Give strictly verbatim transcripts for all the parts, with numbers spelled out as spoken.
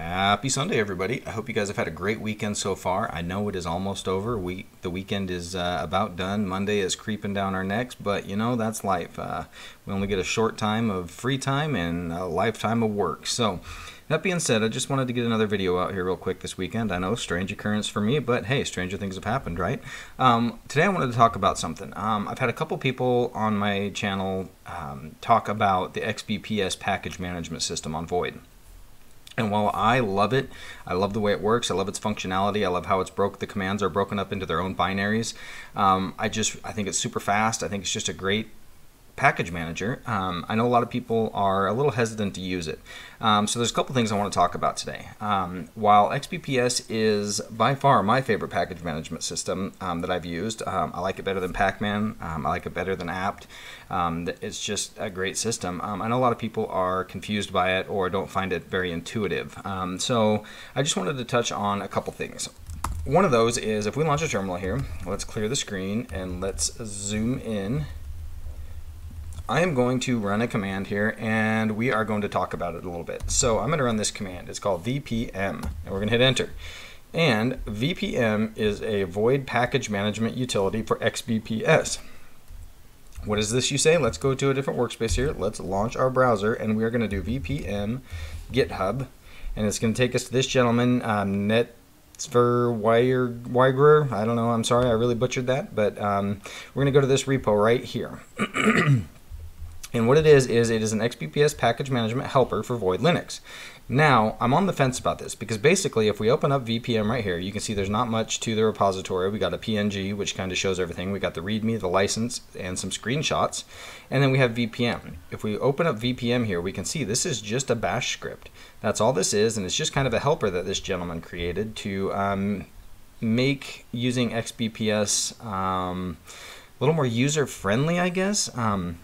Happy Sunday, everybody. I hope you guys have had a great weekend so far. I know it is almost over. We, the weekend is uh, about done. Monday is creeping down our necks, but you know, that's life. Uh, we only get a short time of free time and a lifetime of work. So that being said, I just wanted to get another video out here real quick this weekend. I know, strange occurrence for me, but hey, stranger things have happened, right? Um, today I wanted to talk about something. Um, I've had a couple people on my channel um, talk about the X B P S package management system on Void. And while I love it, I love the way it works, I love its functionality, I love how it's broke, the commands are broken up into their own binaries. Um, I just, I think it's super fast. I think it's just a great package manager. Um, I know a lot of people are a little hesitant to use it. Um, so there's a couple things I want to talk about today. Um, while X B P S is by far my favorite package management system um, that I've used, um, I like it better than Pac-Man, um, I like it better than Apt. Um, it's just a great system. Um, I know a lot of people are confused by it or don't find it very intuitive. Um, so I just wanted to touch on a couple things. One of those is, if we launch a terminal here, let's clear the screen and let's zoom in. I am going to run a command here and we are going to talk about it a little bit. So I'm going to run this command. It's called V P M and we're going to hit enter. And V P M is a Void package management utility for X B P S. What is this, you say? Let's go to a different workspace here. Let's launch our browser and we are going to do V P M GitHub, and it's going to take us to this gentleman, um, netzverweigerer. I don't know. I'm sorry. I really butchered that, but um, we're going to go to this repo right here. And what it is, is it is an X B P S package management helper for Void Linux. Now, I'm on the fence about this because basically if we open up V P M right here, you can see there's not much to the repository. We got a P N G, which kind of shows everything. We got the README, the license, and some screenshots. And then we have V P M. If we open up V P M here, we can see this is just a Bash script. That's all this is, and it's just kind of a helper that this gentleman created to um, make using X B P S um, a little more user-friendly, I guess. Um,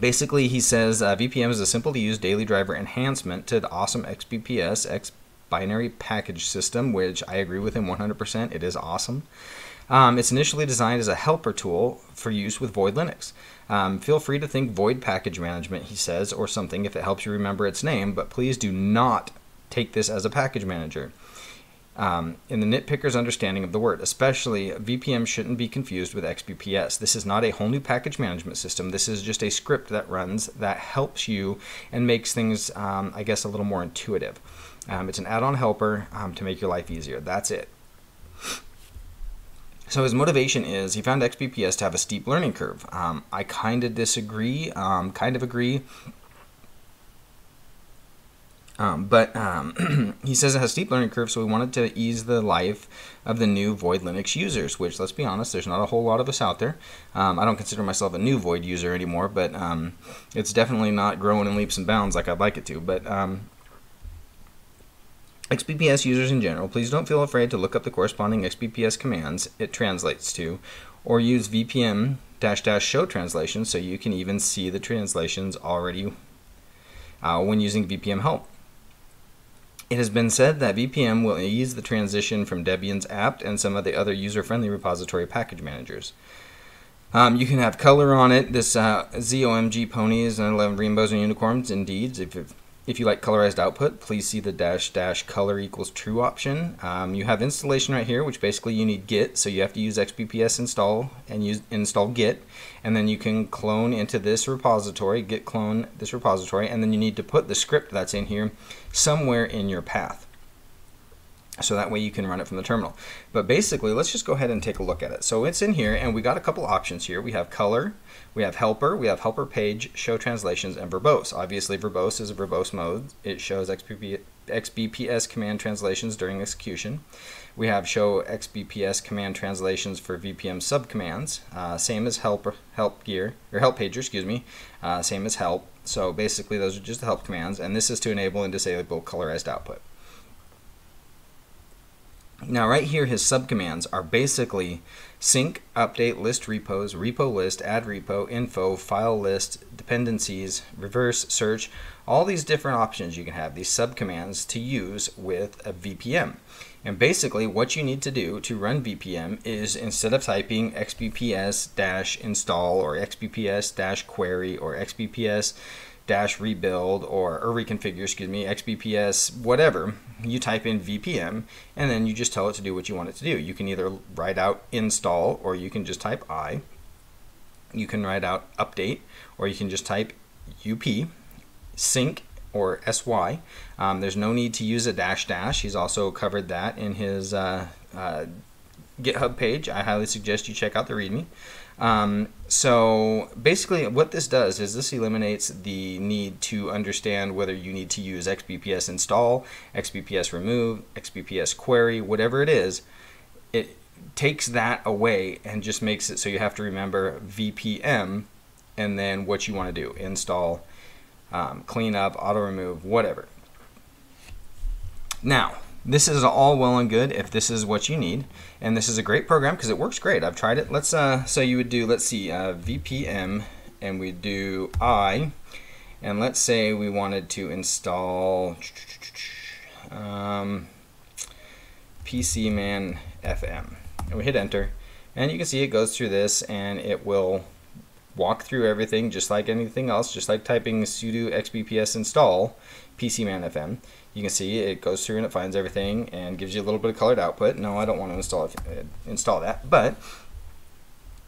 Basically, he says uh, V P M is a simple-to-use daily driver enhancement to the awesome X B P S X binary package system, which I agree with him one hundred percent. It is awesome. Um, it's initially designed as a helper tool for use with Void Linux. Um, feel free to think Void package management, he says, or something if it helps you remember its name, but please do not take this as a package manager. Um, in the nitpicker's understanding of the word, especially V P M shouldn't be confused with X B P S. This is not a whole new package management system. This is just a script that runs that helps you and makes things, um, I guess, a little more intuitive. Um, it's an add-on helper um, to make your life easier. That's it. So his motivation is he found X B P S to have a steep learning curve. Um, I kind of disagree, um, kind of agree. Um, but um, he says it has a steep learning curve, so we wanted to ease the life of the new Void Linux users, which, let's be honest, there's not a whole lot of us out there. Um, I don't consider myself a new Void user anymore, but um, it's definitely not growing in leaps and bounds like I'd like it to. But um, X B P S users in general, please don't feel afraid to look up the corresponding X B P S commands it translates to, or use V P M dash dash show translation so you can even see the translations already uh, when using V P M help. It has been said that V P M will ease the transition from Debian's Apt and some of the other user-friendly repository package managers. Um, you can have color on it. This uh, Z O M G ponies and eleven rainbows and unicorns, indeed. If, if, if you like colorized output, please see the dash dash color equals true option. Um, you have installation right here, which basically you need Git, so you have to use X B P S install and use install Git, and then you can clone into this repository, Git clone this repository, and then you need to put the script that's in here somewhere in your path, so that way you can run it from the terminal. But basically, let's just go ahead and take a look at it. So it's in here, and we got a couple options here. We have color, we have helper, we have helper page, show translations, and verbose. Obviously, verbose is a verbose mode. It shows X B P S command translations during execution. We have show X B P S command translations for V P M subcommands, uh, same as help help gear or help pager, excuse me, uh, same as help. So basically, those are just the help commands, and this is to enable and disable colorized output. Now right here, his subcommands are basically sync, update, list repos, repo list, add repo, info, file list, dependencies, reverse, search, all these different options you can have, these subcommands to use with a V P M. And basically what you need to do to run V P M is, instead of typing X B P S dash install or X B P S dash query or X B P S dash rebuild or, or reconfigure, excuse me, X B P S, whatever, you type in V P M and then you just tell it to do what you want it to do. You can either write out install, or you can just type I. You can write out update, or you can just type up, sync, or sy. Um, there's no need to use a dash dash. He's also covered that in his uh, uh, GitHub page. I highly suggest you check out the README. Um, so basically what this does is this eliminates the need to understand whether you need to use X B P S install, X B P S remove, X B P S query, whatever it is. It takes that away and just makes it so you have to remember V P M and then what you want to do, install, um, clean up, auto remove, whatever. Now, this is all well and good if this is what you need, and this is a great program because it works great. I've tried it. Let's uh, so you would do, let's see, uh, V P M, and we do I, and let's say we wanted to install um, PCManFM, and we hit enter, and you can see it goes through this, and it will walk through everything just like anything else, just like typing sudo xbps install PCManFM. You can see it goes through and it finds everything and gives you a little bit of colored output. No, I don't want to install it, install that, but,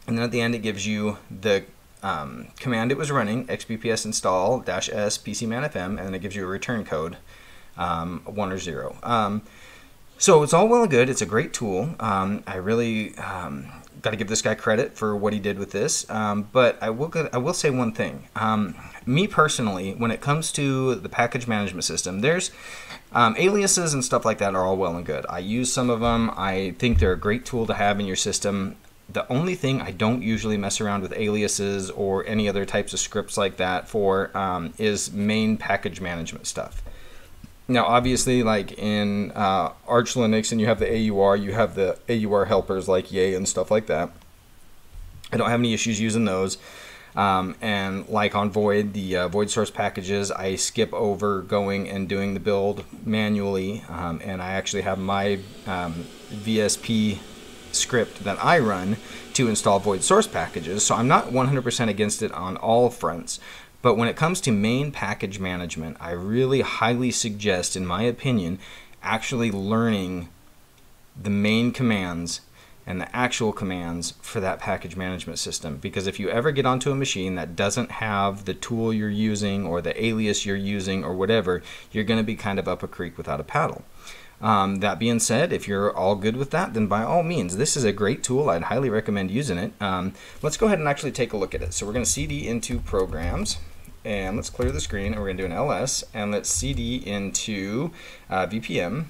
and then at the end it gives you the um, command it was running, xbps install dash s PCManFM, and then it gives you a return code, um, one or zero. Um, so it's all well and good. It's a great tool. Um, I really um, got to give this guy credit for what he did with this. Um, but I will I will say one thing. Um, me personally, when it comes to the package management system, there's um, aliases and stuff like that are all well and good. I use some of them. I think they're a great tool to have in your system. The only thing, I don't usually mess around with aliases or any other types of scripts like that for um, is main package management stuff. Now, obviously, like in uh, Arch Linux, and you have the A U R, you have the A U R helpers like yay and stuff like that. I don't have any issues using those. Um, and like on Void, the uh, Void source packages, I skip over going and doing the build manually. Um, and I actually have my um, V S P script that I run to install Void source packages. So I'm not one hundred percent against it on all fronts. But when it comes to main package management, I really highly suggest, in my opinion, actually learning the main commands and the actual commands for that package management system. Because if you ever get onto a machine that doesn't have the tool you're using or the alias you're using or whatever, you're going to be kind of up a creek without a paddle. Um, that being said, if you're all good with that, then by all means, this is a great tool. I'd highly recommend using it. Um, let's go ahead and actually take a look at it. So we're going to C D into programs. And let's clear the screen, and we're going to do an L S, and let's C D into uh, V P M,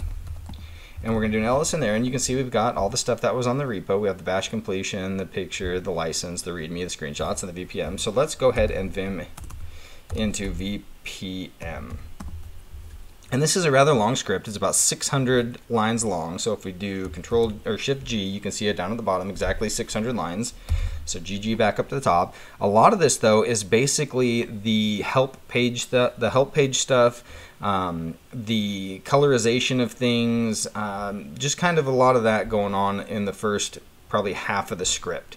and we're going to do an L S in there, and you can see we've got all the stuff that was on the repo. We have the bash completion, the picture, the license, the readme, the screenshots, and the V P M. So let's go ahead and Vim into V P M. And this is a rather long script. It's about six hundred lines long. So if we do Control or Shift G, you can see it down at the bottom, exactly six hundred lines. So G G back up to the top. A lot of this though is basically the help page, the, the help page stuff, um, the colorization of things, um, just kind of a lot of that going on in the first probably half of the script.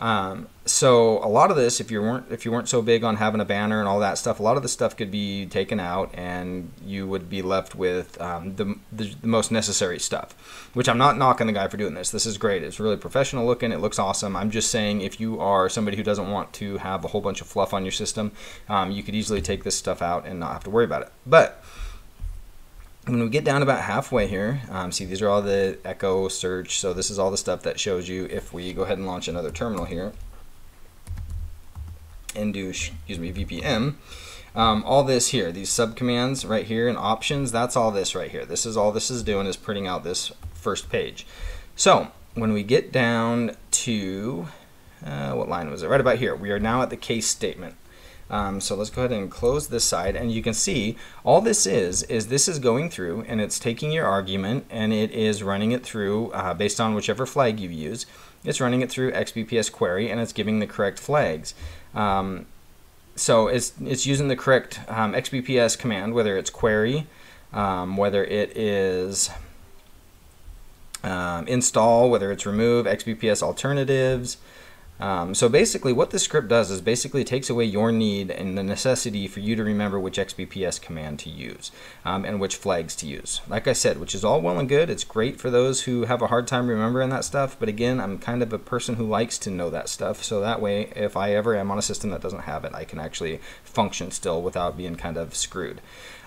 Um, so a lot of this, if you weren't if you weren't so big on having a banner and all that stuff, a lot of the stuff could be taken out, and you would be left with um, the, the, the most necessary stuff. Which I'm not knocking the guy for doing this. This is great. It's really professional looking. It looks awesome. I'm just saying, if you are somebody who doesn't want to have a whole bunch of fluff on your system, um, you could easily take this stuff out and not have to worry about it. But when we get down about halfway here, um, see, these are all the echo search. So this is all the stuff that shows you if we go ahead and launch another terminal here and do, excuse me, V P M. Um, all this here, these subcommands right here and options, that's all this right here. This is all this is doing is printing out this first page. So when we get down to, uh, what line was it? Right about here. We are now at the case statement. Um, so let's go ahead and close this side, and you can see all this is is this is going through, and it's taking your argument, and it is running it through uh, based on whichever flag you use. It's running it through X B P S query, and it's giving the correct flags. Um, so it's it's using the correct um, X B P S command, whether it's query, um, whether it is um, install, whether it's remove, X B P S alternatives. Um, so basically what this script does is basically takes away your need and the necessity for you to remember which X B P S command to use um, and which flags to use. Like I said, which is all well and good. It's great for those who have a hard time remembering that stuff. But again, I'm kind of a person who likes to know that stuff. So that way, if I ever am on a system that doesn't have it, I can actually function still without being kind of screwed.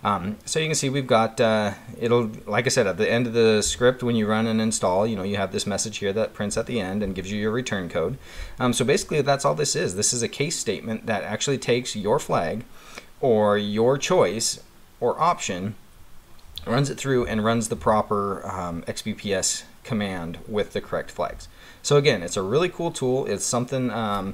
Um, so you can see we've got, uh, it'll, like I said, at the end of the script, when you run an install, you know, you have this message here that prints at the end and gives you your return code. Um, so basically that's all this is. This is a case statement that actually takes your flag or your choice or option, runs it through and runs the proper um, X B P S command with the correct flags. So again, it's a really cool tool. It's something um,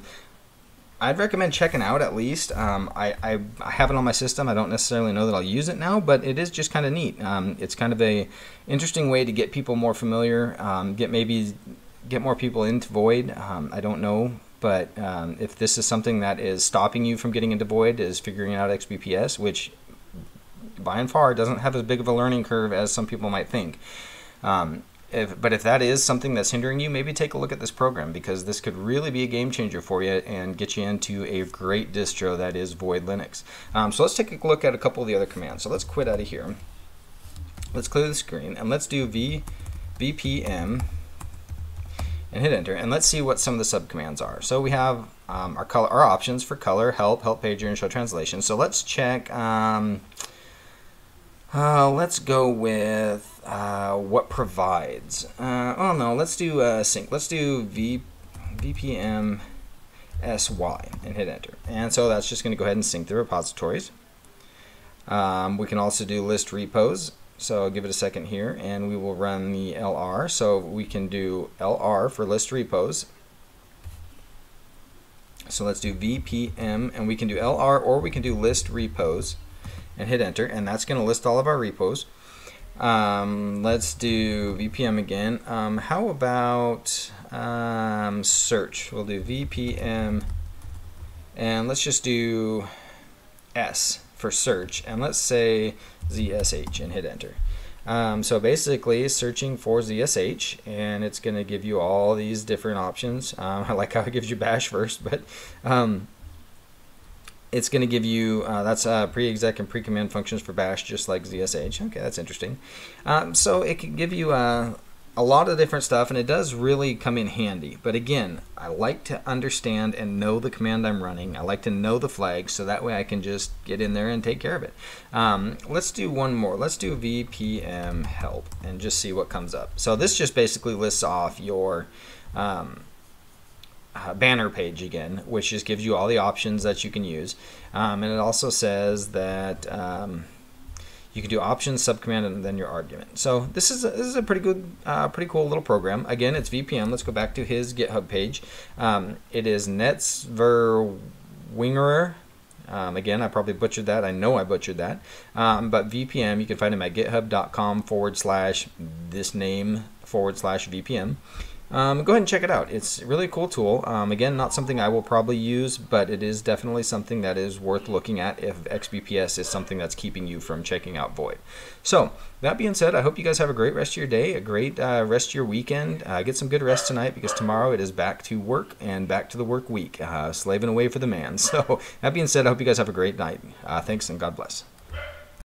I'd recommend checking out at least. Um, I, I, I have it on my system. I don't necessarily know that I'll use it now, but it is just kind of neat. Um, it's kind of a interesting way to get people more familiar, um, get maybe get more people into Void. Um, I don't know, but um, if this is something that is stopping you from getting into Void, is figuring out X B P S, which by and far doesn't have as big of a learning curve as some people might think. Um, If, but if that is something that's hindering you, maybe take a look at this program, because this could really be a game changer for you and get you into a great distro that is Void Linux. Um, so let's take a look at a couple of the other commands. So let's quit out of here. Let's clear the screen and let's do v, V P M and hit enter, and let's see what some of the subcommands are. So we have um, our, color, our options for color, help, help pager, and show translation. So let's check. Um, Uh, let's go with uh, what provides. Uh, oh no, let's do uh, sync. Let's do v, V P M S Y and hit enter. And so that's just going to go ahead and sync the repositories. Um, we can also do list repos. So I'll give it a second here and we will run the L R. So we can do L R for list repos. So let's do V P M and we can do L R or we can do list repos. And hit enter, and that's going to list all of our repos. Um, let's do V P M again. Um, how about um, search? We'll do V P M, and let's just do S for search, and let's say Z S H and hit enter. Um, so basically searching for Z S H, and it's going to give you all these different options. Um, I like how it gives you bash first, but um, it's going to give you, uh, that's uh, pre-exec and pre-command functions for Bash, just like Z S H. Okay, that's interesting. Um, so it can give you uh, a lot of different stuff, and it does really come in handy. But again, I like to understand and know the command I'm running. I like to know the flag, so that way I can just get in there and take care of it. Um, let's do one more. Let's do V P M help and just see what comes up. So this just basically lists off your... Um, Uh, banner page again, which just gives you all the options that you can use, um, and it also says that um, you can do options, subcommand, and then your argument. So this is a, this is a pretty good, uh, pretty cool little program. Again, it's V P M. Let's go back to his GitHub page. Um, it is netzverweigerer. Um, again, I probably butchered that. I know I butchered that. Um, but V P M, you can find him at github.com forward slash this name forward slash VPM. Um, go ahead and check it out. It's a really cool tool. Um, again, not something I will probably use, but it is definitely something that is worth looking at if X B P S is something that's keeping you from checking out Void. So that being said, I hope you guys have a great rest of your day, a great uh, rest of your weekend. Uh, get some good rest tonight, because tomorrow it is back to work and back to the work week, uh, slaving away for the man. So that being said, I hope you guys have a great night. Uh, thanks and God bless.